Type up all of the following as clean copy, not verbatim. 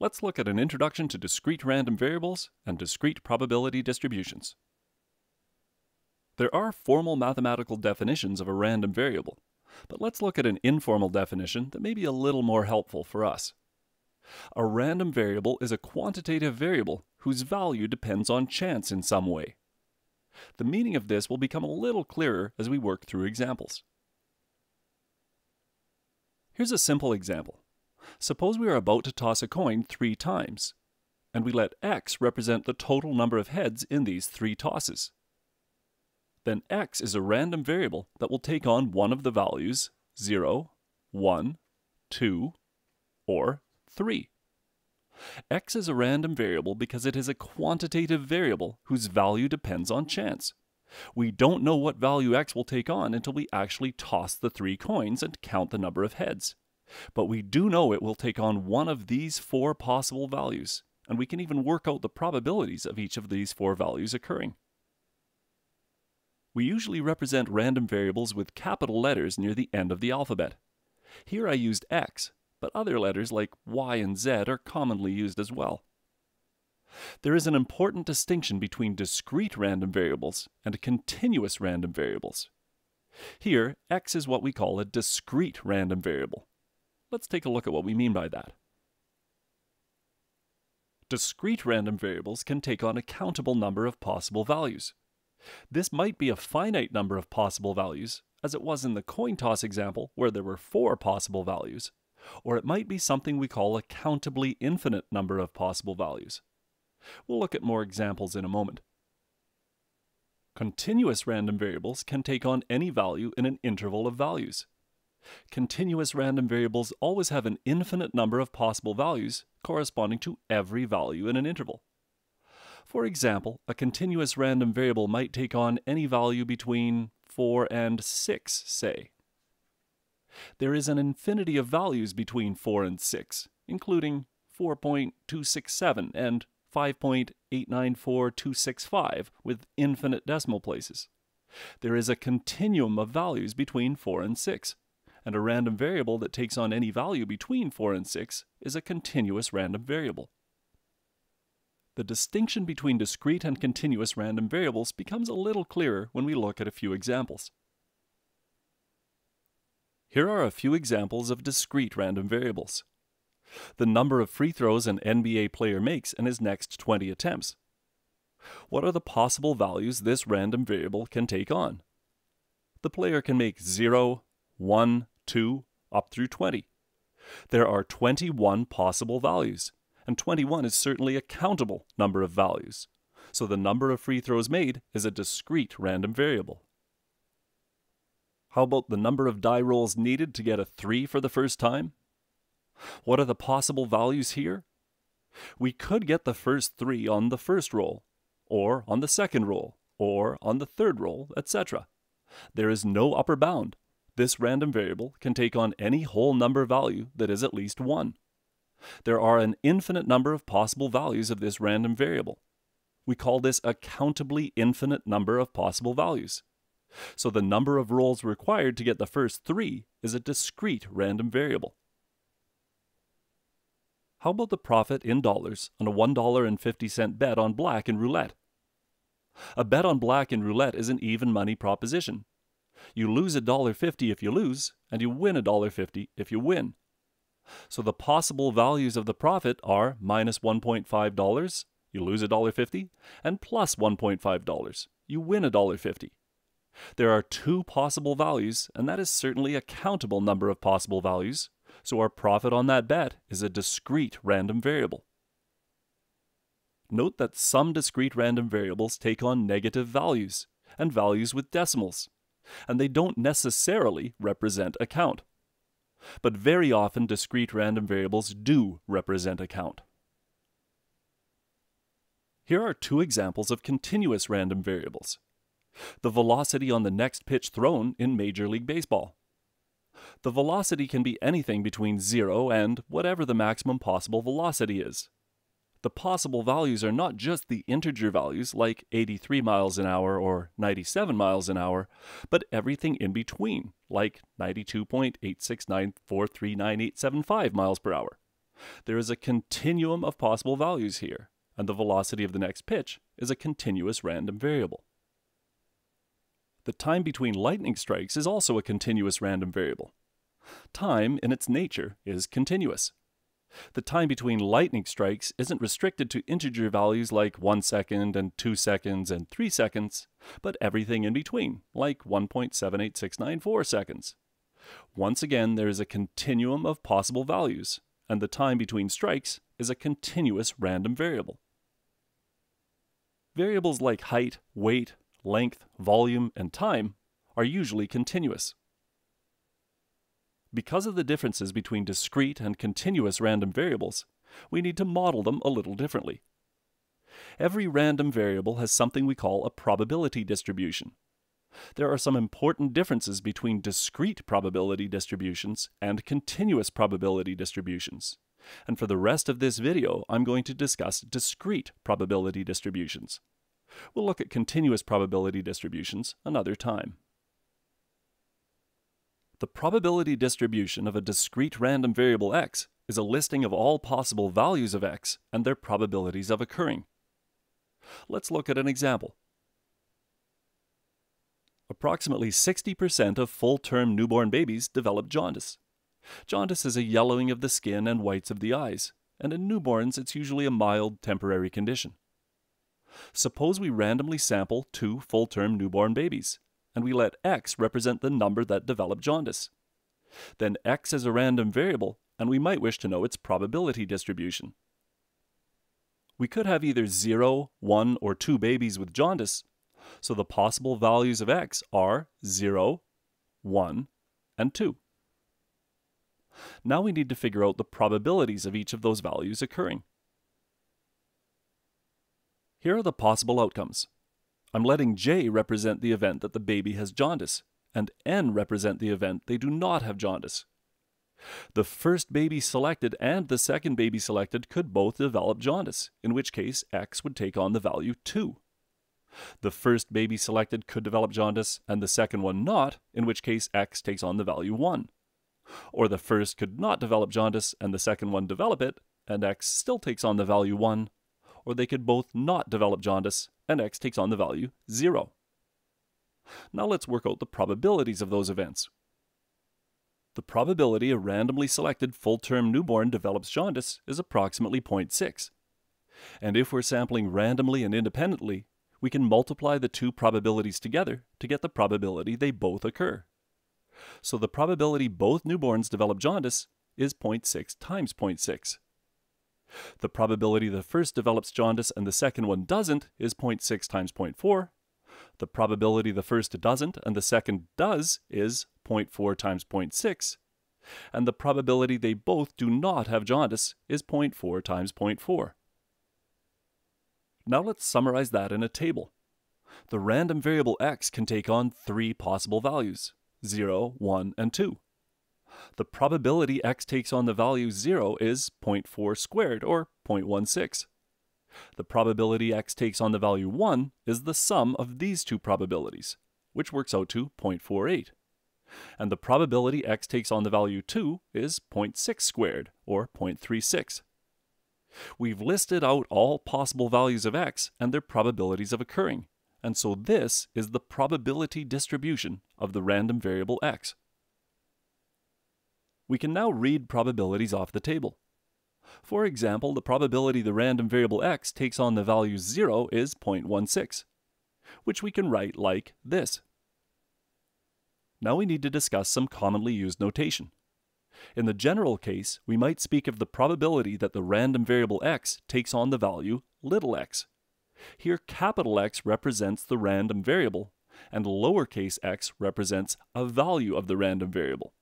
let's look at an introduction to discrete random variables and discrete probability distributions. There are formal mathematical definitions of a random variable, but let's look at an informal definition that may be a little more helpful for us. A random variable is a quantitative variable whose value depends on chance in some way. The meaning of this will become a little clearer as we work through examples. Here's a simple example. Suppose we are about to toss a coin 3 times, and we let x represent the total number of heads in these 3 tosses. Then x is a random variable that will take on one of the values 0, 1, 2, or 3. X is a random variable because it is a quantitative variable whose value depends on chance. We don't know what value x will take on until we actually toss the 3 coins and count the number of heads. But we do know it will take on one of these 4 possible values, and we can even work out the probabilities of each of these 4 values occurring. We usually represent random variables with capital letters near the end of the alphabet. Here I used x, but other letters like y and z are commonly used as well. There is an important distinction between discrete random variables and continuous random variables. Here, x is what we call a discrete random variable. Let's take a look at what we mean by that. Discrete random variables can take on a countable number of possible values. This might be a finite number of possible values, as it was in the coin toss example where there were 4 possible values, or it might be something we call a countably infinite number of possible values. We'll look at more examples in a moment. Continuous random variables can take on any value in an interval of values. Continuous random variables always have an infinite number of possible values corresponding to every value in an interval. For example, a continuous random variable might take on any value between 4 and 6, say. There is an infinity of values between 4 and 6, including 4.267 and 5.894265 with infinite decimal places. There is a continuum of values between 4 and 6, and a random variable that takes on any value between 4 and 6 is a continuous random variable. The distinction between discrete and continuous random variables becomes a little clearer when we look at a few examples. Here are a few examples of discrete random variables. The number of free throws an NBA player makes in his next 20 attempts. What are the possible values this random variable can take on? The player can make 0, 1, 2, up through 20. There are 21 possible values, and 21 is certainly a countable number of values. So the number of free throws made is a discrete random variable. How about the number of die rolls needed to get a 3 for the first time? What are the possible values here? We could get the first 3 on the first roll, or on the second roll, or on the third roll, etc. There is no upper bound. This random variable can take on any whole number value that is at least 1. There are an infinite number of possible values of this random variable. We call this a countably infinite number of possible values. So the number of rolls required to get the first 3 is a discrete random variable. How about the profit in dollars on a $1.50 bet on black and roulette? A bet on black and roulette is an even money proposition. You lose $1.50 if you lose, and you win $1.50 if you win. So the possible values of the profit are minus $1.50, you lose $1.50, and plus $1.50, you win $1.50. There are 2 possible values, and that is certainly a countable number of possible values, so our profit on that bet is a discrete random variable. Note that some discrete random variables take on negative values, and values with decimals, and they don't necessarily represent a count. But very often discrete random variables do represent a count. Here are 2 examples of continuous random variables. The velocity on the next pitch thrown in Major League Baseball. The velocity can be anything between 0 and whatever the maximum possible velocity is. The possible values are not just the integer values like 83 miles an hour or 97 miles an hour, but everything in between like 92.869439875 miles per hour, There is a continuum of possible values here, and the velocity of the next pitch is a continuous random variable. The time between lightning strikes is also a continuous random variable. Time, in its nature, is continuous. The time between lightning strikes isn't restricted to integer values like 1 second and 2 seconds and 3 seconds, but everything in between, like 1.78694 seconds. Once again, there is a continuum of possible values, and the time between strikes is a continuous random variable. Variables like height, weight, length, volume, and time are usually continuous. Because of the differences between discrete and continuous random variables, we need to model them a little differently. Every random variable has something we call a probability distribution. There are some important differences between discrete probability distributions and continuous probability distributions. And for the rest of this video, I'm going to discuss discrete probability distributions. We'll look at continuous probability distributions another time. The probability distribution of a discrete random variable x is a listing of all possible values of x and their probabilities of occurring. Let's look at an example. Approximately 60% of full-term newborn babies develop jaundice. Jaundice is a yellowing of the skin and whites of the eyes, and in newborns it's usually a mild, temporary condition. Suppose we randomly sample 2 full-term newborn babies, and we let x represent the number that developed jaundice. Then x is a random variable, and we might wish to know its probability distribution. We could have either 0, 1, or 2 babies with jaundice, so the possible values of x are 0, 1, and 2. Now we need to figure out the probabilities of each of those values occurring. Here are the possible outcomes. I'm letting J represent the event that the baby has jaundice, and N represent the event they do not have jaundice. The first baby selected and the second baby selected could both develop jaundice, in which case X would take on the value 2. The first baby selected could develop jaundice and the second one not, in which case X takes on the value 1. Or the first could not develop jaundice and the second one develop it, and X still takes on the value 1. Or they could both not develop jaundice, and x takes on the value 0. Now let's work out the probabilities of those events. The probability a randomly selected full-term newborn develops jaundice is approximately 0.6. And if we're sampling randomly and independently, we can multiply the two probabilities together to get the probability they both occur. So the probability both newborns develop jaundice is 0.6 times 0.6. The probability the first develops jaundice and the second one doesn't is 0.6 times 0.4. The probability the first doesn't and the second does is 0.4 times 0.6. And the probability they both do not have jaundice is 0.4 times 0.4. Now let's summarize that in a table. The random variable x can take on 3 possible values, 0, 1, and 2. The probability x takes on the value 0 is 0.4 squared, or 0.16. The probability x takes on the value 1 is the sum of these two probabilities, which works out to 0.48. And the probability x takes on the value 2 is 0.6 squared, or 0.36. We've listed out all possible values of x and their probabilities of occurring, and so this is the probability distribution of the random variable x. We can now read probabilities off the table. For example, the probability the random variable x takes on the value 0 is 0.16, which we can write like this. Now we need to discuss some commonly used notation. In the general case, we might speak of the probability that the random variable x takes on the value little x. Here, capital X represents the random variable, and lowercase x represents a value of the random variable.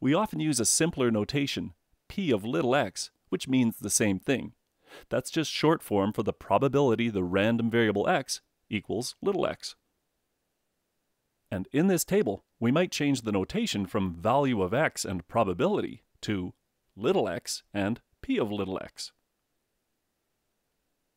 We often use a simpler notation, p of little x, which means the same thing. That's just short form for the probability the random variable x equals little x. And in this table, we might change the notation from value of x and probability to little x and p of little x.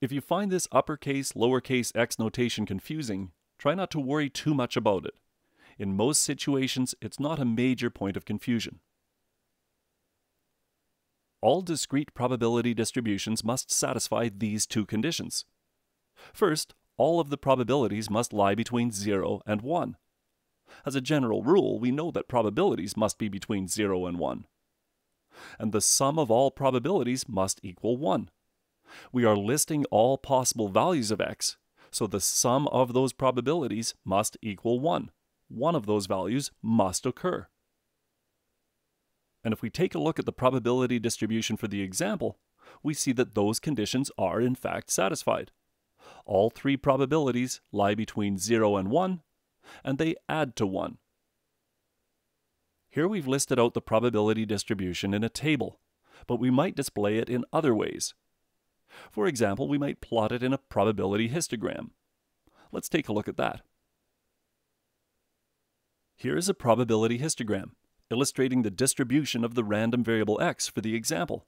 If you find this uppercase, lowercase x notation confusing, try not to worry too much about it. In most situations, it's not a major point of confusion. all discrete probability distributions must satisfy these two conditions. First, all of the probabilities must lie between 0 and 1. As a general rule, we know that probabilities must be between 0 and 1. And the sum of all probabilities must equal 1. We are listing all possible values of x, so the sum of those probabilities must equal 1. One of those values must occur. And if we take a look at the probability distribution for the example, we see that those conditions are in fact satisfied. All three probabilities lie between 0 and 1, and they add to 1. Here we've listed out the probability distribution in a table, but we might display it in other ways. For example, we might plot it in a probability histogram. Let's take a look at that. Here is a probability histogram, illustrating the distribution of the random variable x for the example.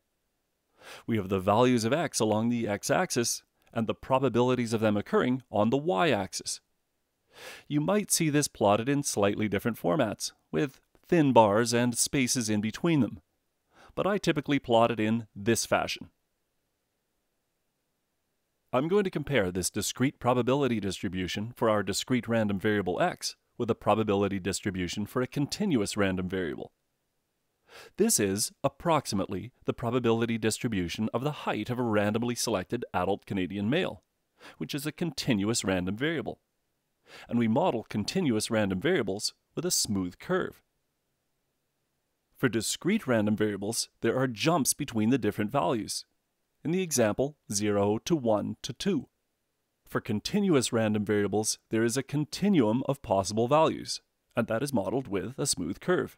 We have the values of x along the x-axis, and the probabilities of them occurring on the y-axis. You might see this plotted in slightly different formats, with thin bars and spaces in between them, but I typically plot it in this fashion. I'm going to compare this discrete probability distribution for our discrete random variable x with a probability distribution for a continuous random variable. This is, approximately, the probability distribution of the height of a randomly selected adult Canadian male, which is a continuous random variable. And we model continuous random variables with a smooth curve. For discrete random variables, there are jumps between the different values. In the example, 0 to 1 to 2. For continuous random variables, there is a continuum of possible values, and that is modeled with a smooth curve.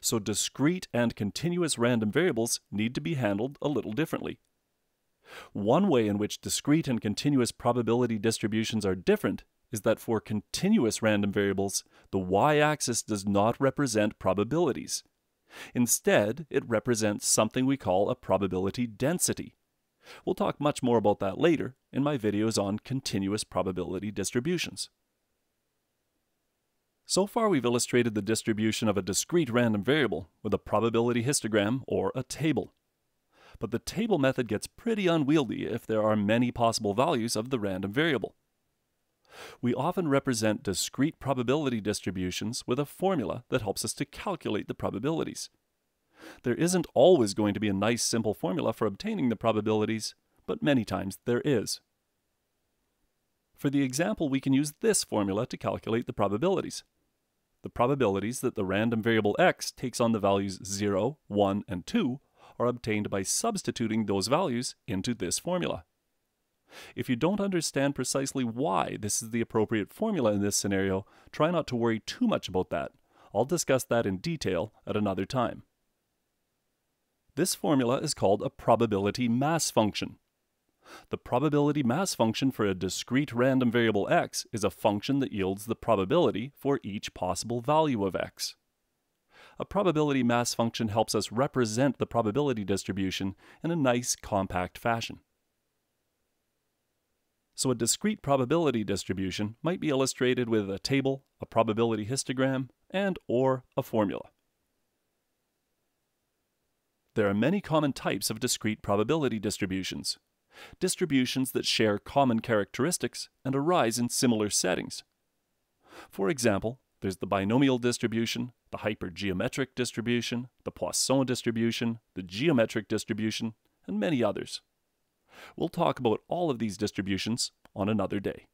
So discrete and continuous random variables need to be handled a little differently. One way in which discrete and continuous probability distributions are different is that for continuous random variables, the y-axis does not represent probabilities. Instead, it represents something we call a probability density. We'll talk much more about that later in my videos on continuous probability distributions. So far we've illustrated the distribution of a discrete random variable with a probability histogram or a table. But the table method gets pretty unwieldy if there are many possible values of the random variable. We often represent discrete probability distributions with a formula that helps us to calculate the probabilities. There isn't always going to be a nice simple formula for obtaining the probabilities, but many times there is. For the example, we can use this formula to calculate the probabilities. The probabilities that the random variable x takes on the values 0, 1, and 2 are obtained by substituting those values into this formula. If you don't understand precisely why this is the appropriate formula in this scenario, try not to worry too much about that. I'll discuss that in detail at another time. This formula is called a probability mass function. The probability mass function for a discrete random variable x is a function that yields the probability for each possible value of x. A probability mass function helps us represent the probability distribution in a nice, compact fashion. So a discrete probability distribution might be illustrated with a table, a probability histogram, and/or a formula. There are many common types of discrete probability distributions. Distributions that share common characteristics and arise in similar settings. For example, there's the binomial distribution, the hypergeometric distribution, the Poisson distribution, the geometric distribution, and many others. We'll talk about all of these distributions on another day.